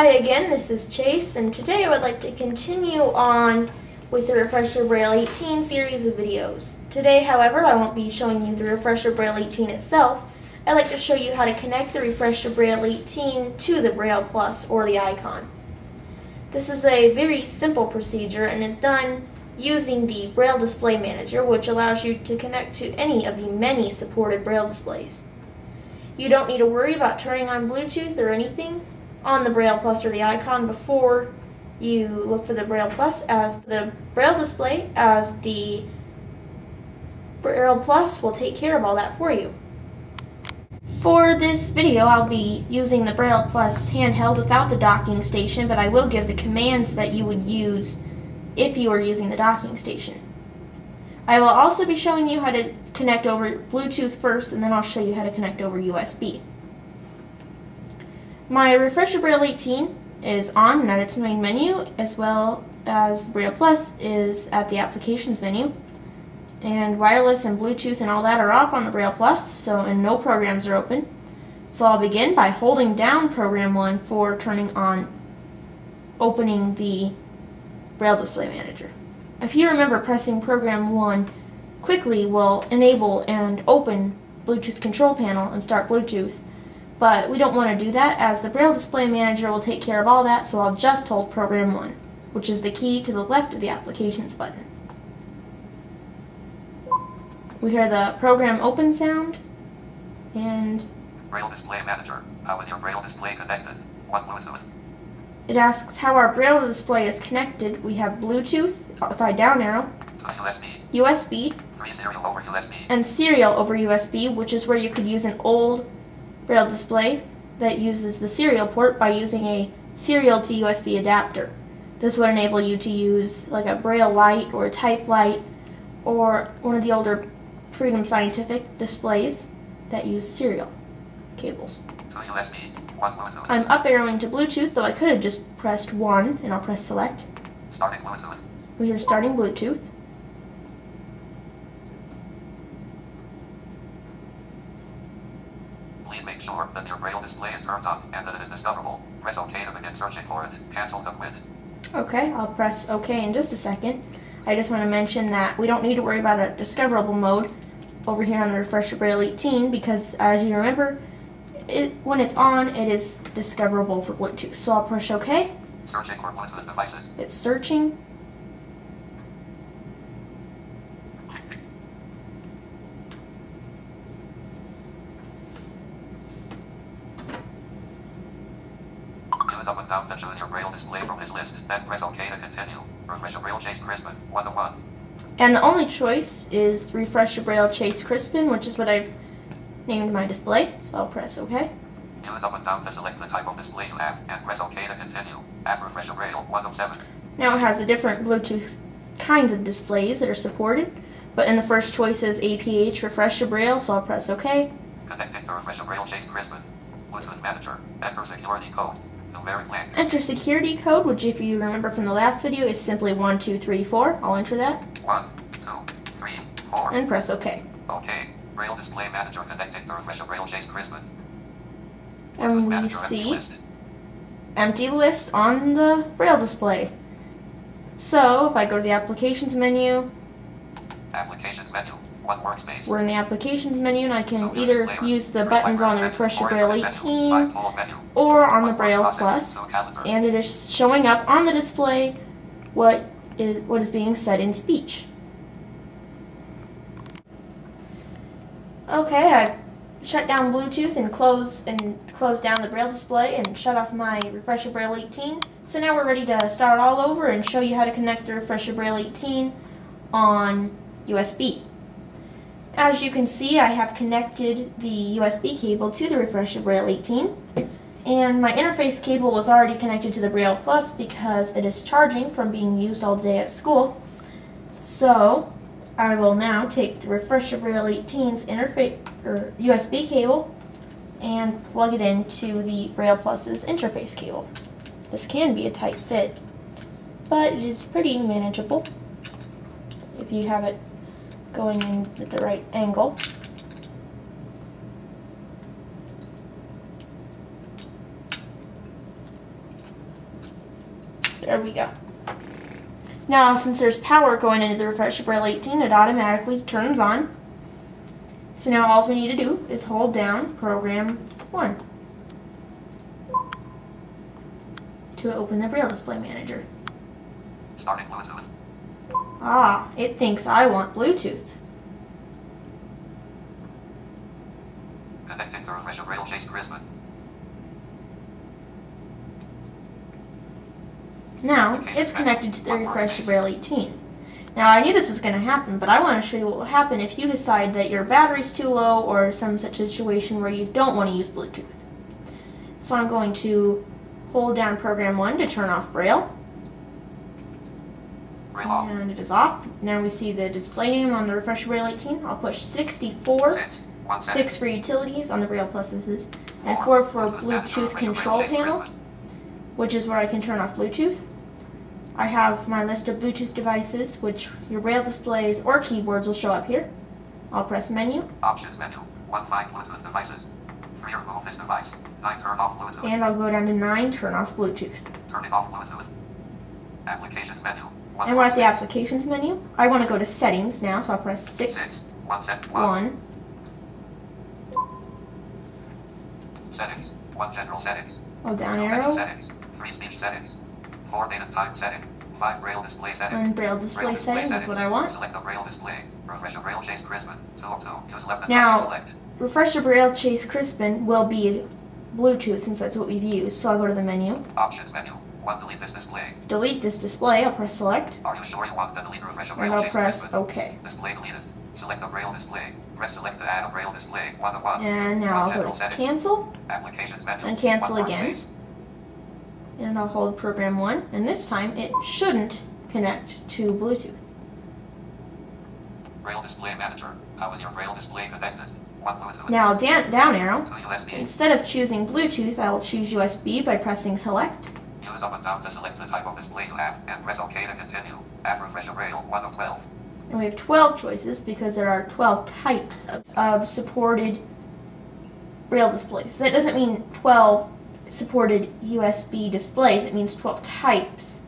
Hi again, this is Chase, and today I would like to continue on with the Refreshabraille 18 series of videos. Today, however, I won't be showing you the Refreshabraille 18 itself. I'd like to show you how to connect the Refreshabraille 18 to the Braille Plus or the icon. This is a very simple procedure and is done using the Braille Display Manager, which allows you to connect to any of the many supported Braille displays. You don't need to worry about turning on Bluetooth or anything on the Braille Plus or the icon before you look for the Braille Plus as the Braille display, as the Braille Plus will take care of all that for you. For this video, I'll be using the Braille Plus handheld without the docking station, but I will give the commands that you would use if you were using the docking station. I will also be showing you how to connect over Bluetooth first, and then I'll show you how to connect over USB. My Refreshabraille 18 is on and at its main menu, as well as the Braille Plus is at the applications menu. And wireless and Bluetooth and all that are off on the Braille Plus, and no programs are open. So I'll begin by holding down Program 1 for turning on, opening the Braille Display Manager. If you remember, pressing Program 1 quickly will enable and open Bluetooth Control Panel and start Bluetooth, but we don't want to do that as the Braille Display Manager will take care of all that, so I'll just hold Program 1, which is the key to the left of the Applications button. We hear the program open sound, and Braille Display Manager, how is your Braille display connected? What Bluetooth? It asks how our Braille display is connected. We have Bluetooth, if I down arrow, to USB, serial over USB, and serial over USB, which is where you could use an old Braille display that uses the serial port by using a serial to USB adapter. This would enable you to use like a Braille light or a type light or one of the older Freedom Scientific displays that use serial cables. So USB, one Bluetooth. I'm up arrowing to Bluetooth, though I could have just pressed 1, and I'll press select. Starting Bluetooth. We hear starting Bluetooth. Please make sure that your Braille display is turned on and that it is discoverable. Press OK to begin searching for it. Cancel to quit. Okay, I'll press OK in just a second. I just want to mention that we don't need to worry about a discoverable mode over here on the Refreshabraille 18 because, as you remember, when it's on, it is discoverable for Bluetooth. So I'll push OK. Searching for Bluetooth devices. It's searching. Use up and down to choose your Braille display from this list, then press OK to continue. Refreshabraille Chase Crispin, 101. And the only choice is Refreshabraille Chase Crispin, which is what I've named my display, so I'll press OK. Use up and down to select the type of display you have, and press OK to continue. App Refreshabraille 107. Now it has the different Bluetooth kinds of displays that are supported, but in the first choice is APH Refreshabraille, so I'll press OK. Connecting to Refreshabraille Chase Crispin. Bluetooth Manager. Enter security code. Enter security code, which if you remember from the last video is simply 1234. I'll enter that. 1, 2, 3, 4. And press OK. OK. Braille Display Manager connected to Refreshabraille Chase Crispin. And we see empty list on the Braille display. So if I go to the Applications menu. Applications menu. One workspace. We're in the Applications menu, and I can either use the buttons on the Refreshabraille 18 or on the Braille Plus, and it is showing up on the display what is being said in speech. Okay, I've shut down Bluetooth and closed down the Braille display and shut off my Refreshabraille 18. So now we're ready to start all over and show you how to connect the Refreshabraille 18 on USB. As you can see, I have connected the USB cable to the Refreshabraille 18, and my interface cable was already connected to the Braille Plus because it is charging from being used all day at school. So I will now take the Refreshabraille 18's interface or USB cable and plug it into the Braille Plus's interface cable. This can be a tight fit, but it is pretty manageable if you have it going in at the right angle. There we go. Now, since there's power going into the Refreshabraille 18, it automatically turns on. So now all we need to do is hold down Program 1 to open the Braille Display Manager. Starting Bluetooth. Ah, it thinks I want Bluetooth. Connecting to Refreshabraille Chase Crispin. Now, it's connected to the Refreshabraille 18. Now, I knew this was going to happen, but I want to show you what will happen if you decide that your battery's too low or some such situation where you don't want to use Bluetooth. So I'm going to hold down Program 1 to turn off Braille. And it is off. Now we see the display name on the Refreshabraille 18. I'll push 64, 6 for utilities on the Braille Pluses, and 4 for Bluetooth control panel, which is where I can turn off Bluetooth. I have my list of Bluetooth devices, which your Braille displays or keyboards will show up here. I'll press Menu. Options Menu. 1 5 Bluetooth devices. 3 remove this device. 9 turn off Bluetooth. And I'll go down to 9 turn off Bluetooth. Turning off Bluetooth. Applications Menu. And we're at the Applications menu. I want to go to Settings now, so I'll press 6, 1. Settings. 1 general settings. Oh, down arrow. Settings. 3 speech settings. 4 date and time setting. 5 braille display settings. And braille display settings is what I want. Select the braille display. Refreshabraille Chase Crispin. Use left and right select. Now, Refreshabraille Chase Crispin will be Bluetooth since that's what we've used. So I'll go to the menu. Options menu. 1 delete this display. Delete this display. I'll press select. Are you sure you want to delete Refreshabraille Chase Crispin? And I'll press OK. Display deleted. Select the braille display. Press select to add a braille display. 1 of 1. And now I'll go to cancel. Applications menu. And cancel again. And I'll hold Program 1, and this time it shouldn't connect to Bluetooth. Braille Display Manager. How is your Braille display connected? Now down arrow. Instead of choosing Bluetooth, I'll choose USB by pressing Select. Use up and down to select the type of display you have, and press OK to continue. After Refreshabraille 1 of 12. And we have 12 choices because there are 12 types of supported Braille displays. That doesn't mean 12 supported USB displays, it means 12 types.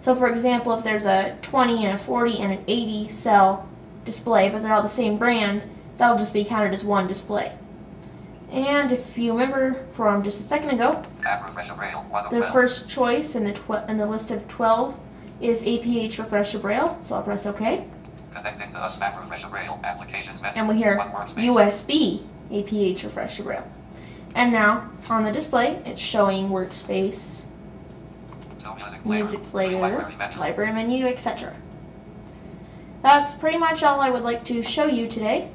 So for example, if there's a 20 and a 40 and an 80 cell display, but they're all the same brand, that'll just be counted as one display. And if you remember from just a second ago, the first choice in the list of 12 is APH Refreshabraille, so I'll press OK. Connecting to us, Refreshabraille applications menu. And we hear USB APH Refreshabraille. And now, on the display, it's showing workspace, music player, library menu, etc. That's pretty much all I would like to show you today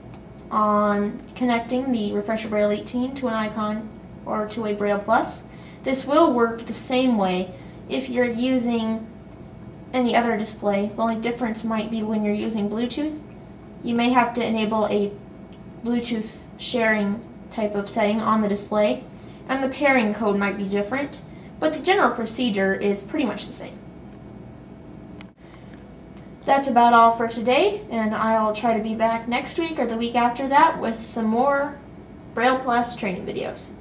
on connecting the Refreshabraille 18 to an icon or to a Braille Plus. This will work the same way if you're using any other display. The only difference might be when you're using Bluetooth. You may have to enable a Bluetooth sharing type of setting on the display, and the pairing code might be different, but the general procedure is pretty much the same. That's about all for today, and I'll try to be back next week or the week after that with some more Braille Plus training videos.